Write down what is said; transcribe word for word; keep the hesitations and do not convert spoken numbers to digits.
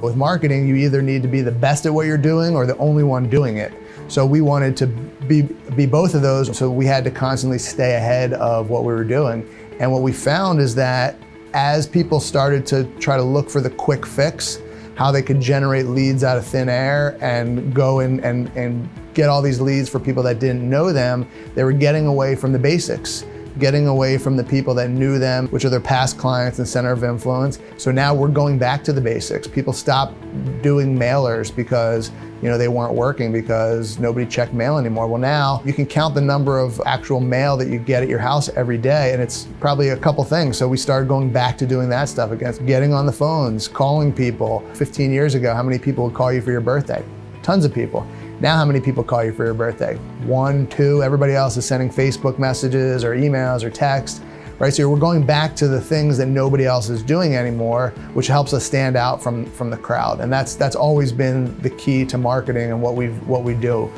With marketing, you either need to be the best at what you're doing or the only one doing it. So we wanted to be, be both of those, so we had to constantly stay ahead of what we were doing. And what we found is that as people started to try to look for the quick fix, how they could generate leads out of thin air and go in and, and get all these leads for people that didn't know them, they were getting away from the basics. Getting away from the people that knew them, which are their past clients and center of influence. So now we're going back to the basics. People stop doing mailers because you know they weren't working because nobody checked mail anymore. Well, now you can count the number of actual mail that you get at your house every day, and it's probably a couple things. So we started going back to doing that stuff again. Getting on the phones, calling people. fifteen years ago, how many people would call you for your birthday? Tons of people. Now, how many people call you for your birthday? One, two, everybody else is sending Facebook messages or emails or text, right? So we're going back to the things that nobody else is doing anymore, which helps us stand out from, from the crowd. And that's, that's always been the key to marketing and what, we've, what we do.